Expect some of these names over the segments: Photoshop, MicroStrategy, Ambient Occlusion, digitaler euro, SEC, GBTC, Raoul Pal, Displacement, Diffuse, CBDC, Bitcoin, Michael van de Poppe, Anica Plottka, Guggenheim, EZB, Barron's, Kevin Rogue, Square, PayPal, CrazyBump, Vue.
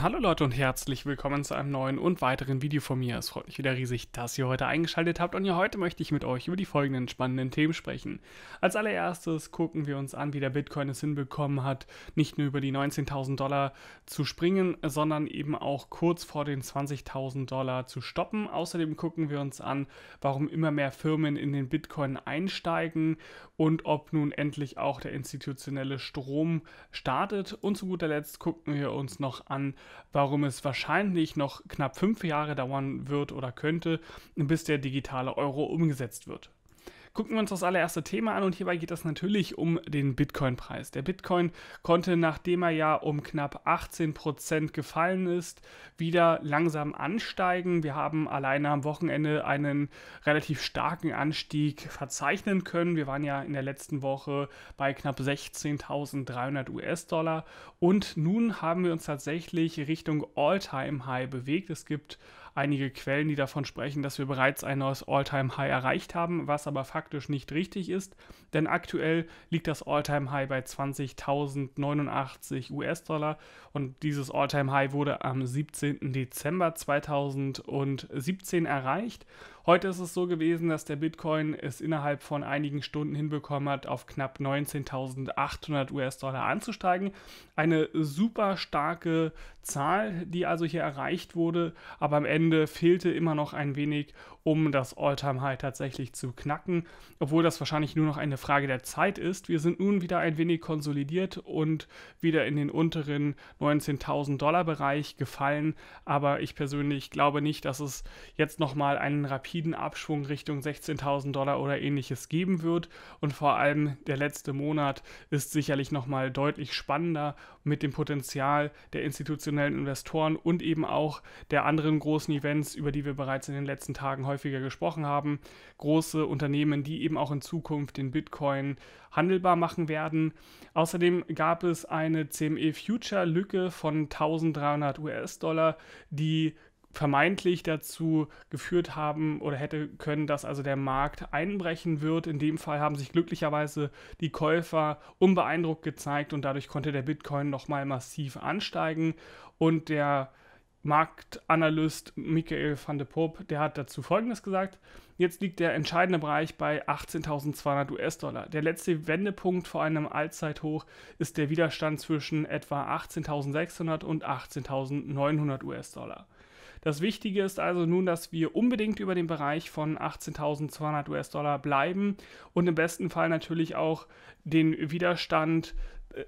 Hallo Leute und herzlich willkommen zu einem neuen und weiteren Video von mir. Es freut mich wieder riesig, dass ihr heute eingeschaltet habt und ja, heute möchte ich mit euch über die folgenden spannenden Themen sprechen. Als allererstes gucken wir uns an, wie der Bitcoin es hinbekommen hat, nicht nur über die 19.000 Dollar zu springen, sondern eben auch kurz vor den 20.000 Dollar zu stoppen. Außerdem gucken wir uns an, warum immer mehr Firmen in den Bitcoin einsteigen und ob nun endlich auch der institutionelle Strom startet. Und zu guter Letzt gucken wir uns noch an, warum es wahrscheinlich noch knapp 5 Jahre dauern wird oder könnte, bis der digitale Euro umgesetzt wird. Gucken wir uns das allererste Thema an und hierbei geht es natürlich um den Bitcoin-Preis. Der Bitcoin konnte, nachdem er ja um knapp 18% gefallen ist, wieder langsam ansteigen. Wir haben alleine am Wochenende einen relativ starken Anstieg verzeichnen können. Wir waren ja in der letzten Woche bei knapp 16.300 US-Dollar und nun haben wir uns tatsächlich Richtung All-Time-High bewegt. Es gibt einige Quellen, die davon sprechen, dass wir bereits ein neues All-Time-High erreicht haben, was aber faktisch nicht richtig ist, denn aktuell liegt das All-Time-High bei 20.089 US-Dollar und dieses All-Time-High wurde am 17. Dezember 2017 erreicht. Heute ist es so gewesen, dass der Bitcoin es innerhalb von einigen Stunden hinbekommen hat, auf knapp 19.800 US-Dollar anzusteigen. Eine super starke Zahl, die also hier erreicht wurde, aber am Ende fehlte immer noch ein wenig, um das All-Time-High tatsächlich zu knacken, obwohl das wahrscheinlich nur noch eine Frage der Zeit ist. Wir sind nun wieder ein wenig konsolidiert und wieder in den unteren 19.000 Dollar Bereich gefallen, aber ich persönlich glaube nicht, dass es jetzt nochmal einen rapiden Abschwung Richtung 16.000 Dollar oder ähnliches geben wird und vor allem der letzte Monat ist sicherlich nochmal deutlich spannender mit dem Potenzial der institutionellen Investoren und eben auch der anderen großen Events, über die wir bereits in den letzten Tagen häufiger gesprochen haben. Große Unternehmen, die eben auch in Zukunft den Bitcoin handelbar machen werden. Außerdem gab es eine CME-Future-Lücke von 1.300 US-Dollar, die vermeintlich dazu geführt haben oder hätte können, dass also der Markt einbrechen wird. In dem Fall haben sich glücklicherweise die Käufer unbeeindruckt gezeigt und dadurch konnte der Bitcoin nochmal massiv ansteigen und der Marktanalyst Michael van de Poppe, der hat dazu Folgendes gesagt: Jetzt liegt der entscheidende Bereich bei 18.200 US-Dollar. Der letzte Wendepunkt vor einem Allzeithoch ist der Widerstand zwischen etwa 18.600 und 18.900 US-Dollar. Das Wichtige ist also nun, dass wir unbedingt über dem Bereich von 18.200 US-Dollar bleiben und im besten Fall natürlich auch den Widerstand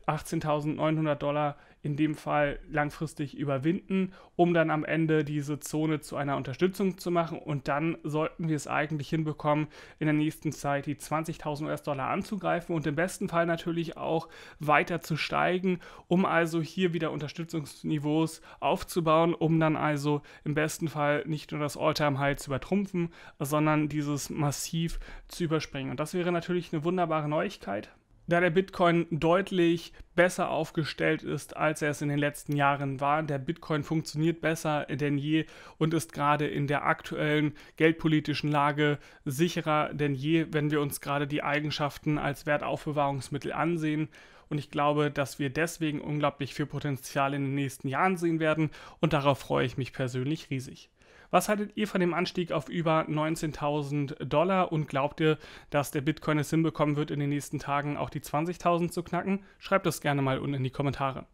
18.900 Dollar in dem Fall langfristig überwinden, um dann am Ende diese Zone zu einer Unterstützung zu machen und dann sollten wir es eigentlich hinbekommen, in der nächsten Zeit die 20.000 US-Dollar anzugreifen und im besten Fall natürlich auch weiter zu steigen, um also hier wieder Unterstützungsniveaus aufzubauen, um dann also im besten Fall nicht nur das All-Time-High zu übertrumpfen, sondern dieses massiv zu überspringen. Und das wäre natürlich eine wunderbare Neuigkeit, da der Bitcoin deutlich besser aufgestellt ist, als er es in den letzten Jahren war. Der Bitcoin funktioniert besser denn je und ist gerade in der aktuellen geldpolitischen Lage sicherer denn je, wenn wir uns gerade die Eigenschaften als Wertaufbewahrungsmittel ansehen. Und ich glaube, dass wir deswegen unglaublich viel Potenzial in den nächsten Jahren sehen werden und darauf freue ich mich persönlich riesig. Was haltet ihr von dem Anstieg auf über 19.000 Dollar und glaubt ihr, dass der Bitcoin es hinbekommen wird, in den nächsten Tagen auch die 20.000 zu knacken? Schreibt das gerne mal unten in die Kommentare.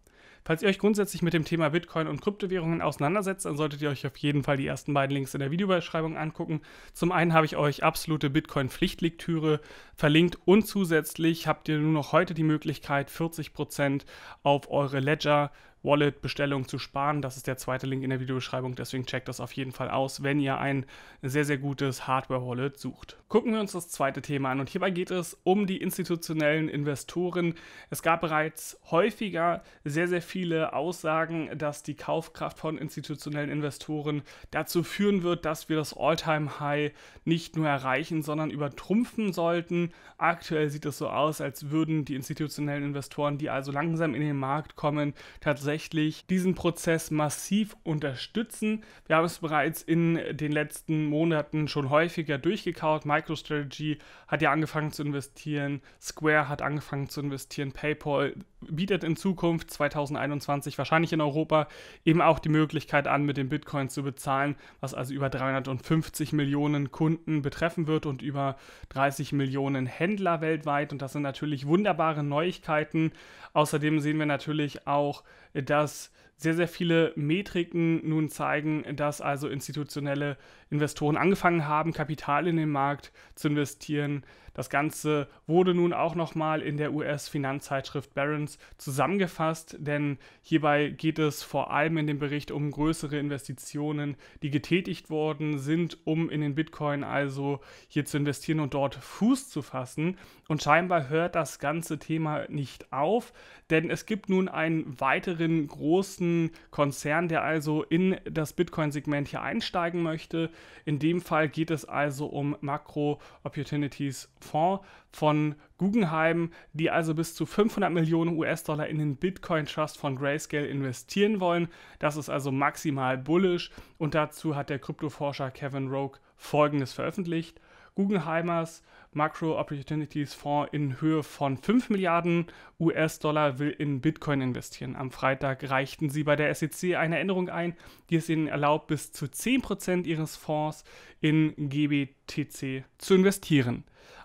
Falls ihr euch grundsätzlich mit dem Thema Bitcoin und Kryptowährungen auseinandersetzt, dann solltet ihr euch auf jeden Fall die ersten beiden Links in der Videobeschreibung angucken. Zum einen habe ich euch absolute Bitcoin-Pflichtlektüre verlinkt und zusätzlich habt ihr nur noch heute die Möglichkeit, 40% auf eure Ledger-Wallet-Bestellung zu sparen. Das ist der zweite Link in der Videobeschreibung, deswegen checkt das auf jeden Fall aus, wenn ihr ein sehr, sehr gutes Hardware-Wallet sucht. Gucken wir uns das zweite Thema an und hierbei geht es um die institutionellen Investoren. Es gab bereits häufiger sehr, sehr viele Aussagen, dass die Kaufkraft von institutionellen Investoren dazu führen wird, dass wir das All-Time-High nicht nur erreichen, sondern übertrumpfen sollten. Aktuell sieht es so aus, als würden die institutionellen Investoren, die also langsam in den Markt kommen, tatsächlich tatsächlich diesen Prozess massiv unterstützen. Wir haben es bereits in den letzten Monaten schon häufiger durchgekaut. MicroStrategy hat ja angefangen zu investieren, Square hat angefangen zu investieren, PayPal bietet in Zukunft 2021 wahrscheinlich in Europa eben auch die Möglichkeit an, mit dem Bitcoin zu bezahlen, was also über 350 Millionen Kunden betreffen wird und über 30 Millionen Händler weltweit. Und das sind natürlich wunderbare Neuigkeiten. Außerdem sehen wir natürlich auch, dass sehr, sehr viele Metriken nun zeigen, dass also institutionelle Investoren angefangen haben, Kapital in den Markt zu investieren. Das Ganze wurde nun auch nochmal in der US-Finanzzeitschrift Barron's zusammengefasst, denn hierbei geht es vor allem in dem Bericht um größere Investitionen, die getätigt worden sind, um in den Bitcoin also hier zu investieren und dort Fuß zu fassen. Und scheinbar hört das ganze Thema nicht auf, denn es gibt nun einen weiteren großen Konzern, der also in das Bitcoin-Segment hier einsteigen möchte. In dem Fall geht es also um Macro Opportunities Fonds von Guggenheim, die also bis zu 500 Millionen US-Dollar in den Bitcoin Trust von Grayscale investieren wollen. Das ist also maximal bullisch und dazu hat der Kryptoforscher Kevin Rogue Folgendes veröffentlicht. Guggenheimers Macro Opportunities Fonds in Höhe von 5 Milliarden US-Dollar will in Bitcoin investieren. Am Freitag reichten sie bei der SEC eine Änderung ein, die es ihnen erlaubt, bis zu 10% ihres Fonds in GBTC zu investieren.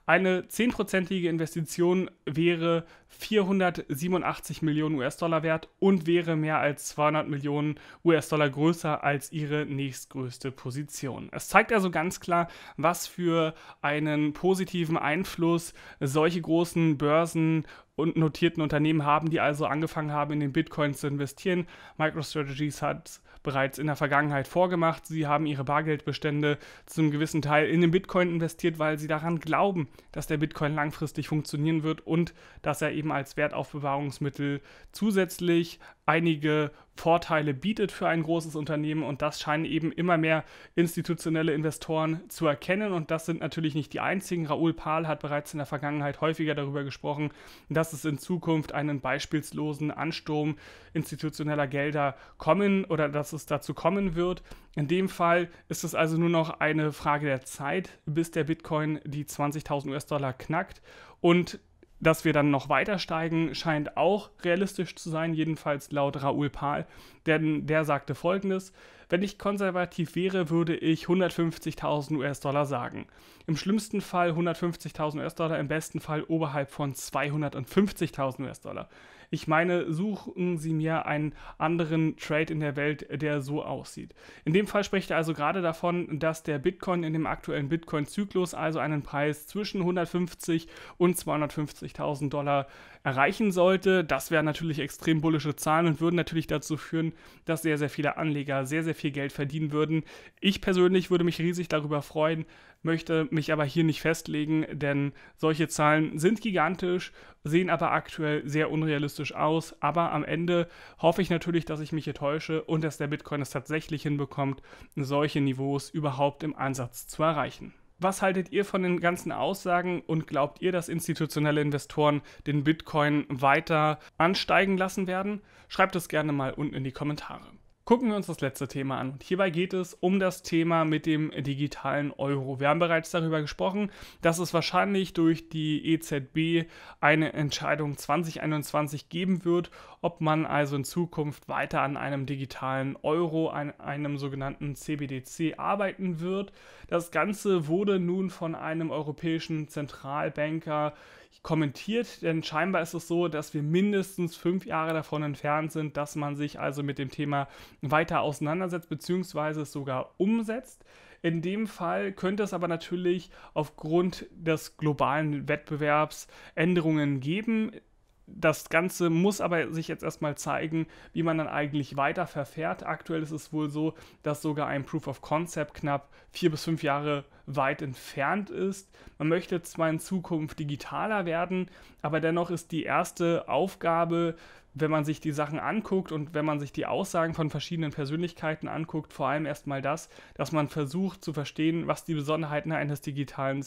Eine 10%ige Investition wäre 487 Millionen US-Dollar wert und wäre mehr als 200 Millionen US-Dollar größer als ihre nächstgrößte Position. Es zeigt also ganz klar, was für einen positiven Einfluss solche großen Börsen und notierten Unternehmen haben, die also angefangen haben, in den Bitcoin zu investieren. MicroStrategy hat es bereits in der Vergangenheit vorgemacht. Sie haben ihre Bargeldbestände zu einem gewissen Teil in den Bitcoin investiert, weil sie daran glauben, dass der Bitcoin langfristig funktionieren wird und dass er eben als Wertaufbewahrungsmittel zusätzlich einige Vorteile bietet für ein großes Unternehmen, und das scheinen eben immer mehr institutionelle Investoren zu erkennen, und das sind natürlich nicht die einzigen. Raoul Pal hat bereits in der Vergangenheit häufiger darüber gesprochen, dass es in Zukunft einen beispielslosen Ansturm institutioneller Gelder kommen oder dass es dazu kommen wird. In dem Fall ist es also nur noch eine Frage der Zeit, bis der Bitcoin die 20.000 US-Dollar knackt, und dass wir dann noch weiter steigen, scheint auch realistisch zu sein, jedenfalls laut Raoul Pal, denn der sagte Folgendes: Wenn ich konservativ wäre, würde ich 150.000 US-Dollar sagen. Im schlimmsten Fall 150.000 US-Dollar, im besten Fall oberhalb von 250.000 US-Dollar. Ich meine, suchen Sie mir einen anderen Trade in der Welt, der so aussieht. In dem Fall spricht er also gerade davon, dass der Bitcoin in dem aktuellen Bitcoin-Zyklus also einen Preis zwischen 150 und 250.000 Dollar erreichen sollte. Das wären natürlich extrem bullische Zahlen und würden natürlich dazu führen, dass sehr, sehr viele Anleger sehr, sehr viel Geld verdienen würden. Ich persönlich würde mich riesig darüber freuen, möchte mich aber hier nicht festlegen, denn solche Zahlen sind gigantisch, sehen aber aktuell sehr unrealistisch aus. Aber am Ende hoffe ich natürlich, dass ich mich hier täusche und dass der Bitcoin es tatsächlich hinbekommt, solche Niveaus überhaupt im Ansatz zu erreichen. Was haltet ihr von den ganzen Aussagen und glaubt ihr, dass institutionelle Investoren den Bitcoin weiter ansteigen lassen werden? Schreibt es gerne mal unten in die Kommentare. Gucken wir uns das letzte Thema an. Und hierbei geht es um das Thema mit dem digitalen Euro. Wir haben bereits darüber gesprochen, dass es wahrscheinlich durch die EZB eine Entscheidung 2021 geben wird, ob man also in Zukunft weiter an einem digitalen Euro, an einem sogenannten CBDC arbeiten wird. Das Ganze wurde nun von einem europäischen Zentralbanker kommentiert, denn scheinbar ist es so, dass wir mindestens 5 Jahre davon entfernt sind, dass man sich also mit dem Thema weiter auseinandersetzt bzw. es sogar umsetzt. In dem Fall könnte es aber natürlich aufgrund des globalen Wettbewerbs Änderungen geben. Das Ganze muss aber sich jetzt erstmal zeigen, wie man dann eigentlich weiter verfährt. Aktuell ist es wohl so, dass sogar ein Proof of Concept knapp 4 bis 5 Jahre weit entfernt ist. Man möchte zwar in Zukunft digitaler werden, aber dennoch ist die erste Aufgabe wenn man sich die Sachen anguckt und wenn man sich die Aussagen von verschiedenen Persönlichkeiten anguckt, vor allem erstmal das, dass man versucht zu verstehen, was die Besonderheiten eines digitalen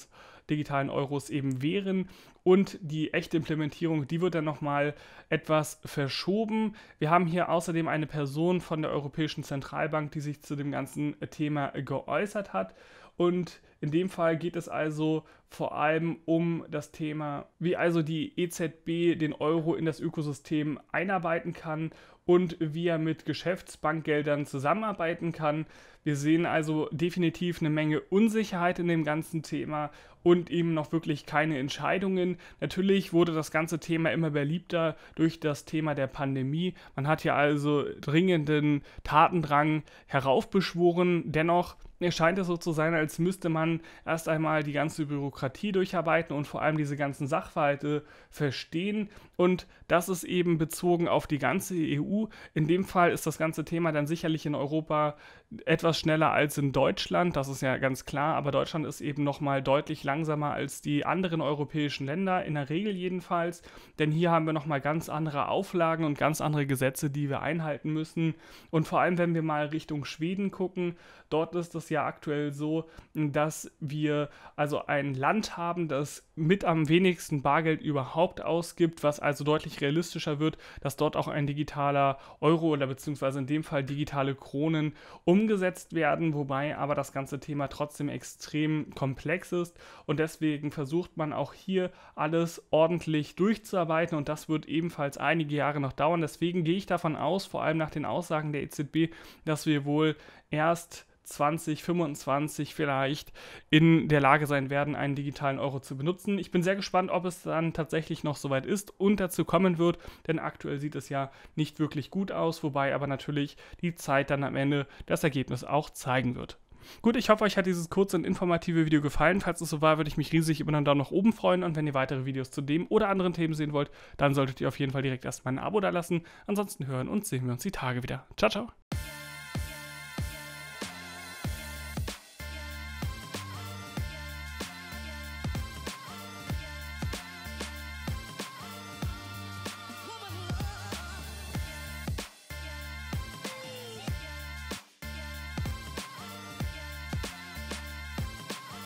Euros eben wären, und die echte Implementierung, die wird dann nochmal etwas verschoben. Wir haben hier außerdem eine Person von der Europäischen Zentralbank, die sich zu dem ganzen Thema geäußert hat. Und in dem Fall geht es also vor allem um das Thema, wie also die EZB den Euro in das Ökosystem einarbeiten kann und wie er mit Geschäftsbankgeldern zusammenarbeiten kann. Wir sehen also definitiv eine Menge Unsicherheit in dem ganzen Thema und eben noch wirklich keine Entscheidungen. Natürlich wurde das ganze Thema immer beliebter durch das Thema der Pandemie. Man hat hier also dringenden Tatendrang heraufbeschworen. Dennoch scheint es so zu sein, als müsste man erst einmal die ganze Bürokratie durcharbeiten und vor allem diese ganzen Sachverhalte verstehen. Und das ist eben bezogen auf die ganze EU. In dem Fall ist das ganze Thema dann sicherlich in Europa etwas schneller als in Deutschland. Das ist ja ganz klar, aber Deutschland ist eben nochmal deutlich langsamer als die anderen europäischen Länder, in der Regel jedenfalls. Denn hier haben wir nochmal ganz andere Auflagen und ganz andere Gesetze, die wir einhalten müssen. Und vor allem, wenn wir mal Richtung Schweden gucken, dort ist das ja aktuell so, dass wir also ein Land haben, das mit am wenigsten Bargeld überhaupt ausgibt, was also deutlich realistischer wird, dass dort auch ein digitaler Euro oder beziehungsweise in dem Fall digitale Kronen umgesetzt werden, wobei aber das ganze Thema trotzdem extrem komplex ist und deswegen versucht man auch hier alles ordentlich durchzuarbeiten und das wird ebenfalls einige Jahre noch dauern. Deswegen gehe ich davon aus, vor allem nach den Aussagen der EZB, dass wir wohl erst 2025 vielleicht in der Lage sein werden, einen digitalen Euro zu benutzen. Ich bin sehr gespannt, ob es dann tatsächlich noch soweit ist und dazu kommen wird, denn aktuell sieht es ja nicht wirklich gut aus, wobei aber natürlich die Zeit dann am Ende das Ergebnis auch zeigen wird. Gut, ich hoffe, euch hat dieses kurze und informative Video gefallen. Falls es so war, würde ich mich riesig über einen Daumen nach oben freuen. Und wenn ihr weitere Videos zu dem oder anderen Themen sehen wollt, dann solltet ihr auf jeden Fall direkt erstmal ein Abo da lassen. Ansonsten hören und sehen wir uns die Tage wieder. Ciao, ciao!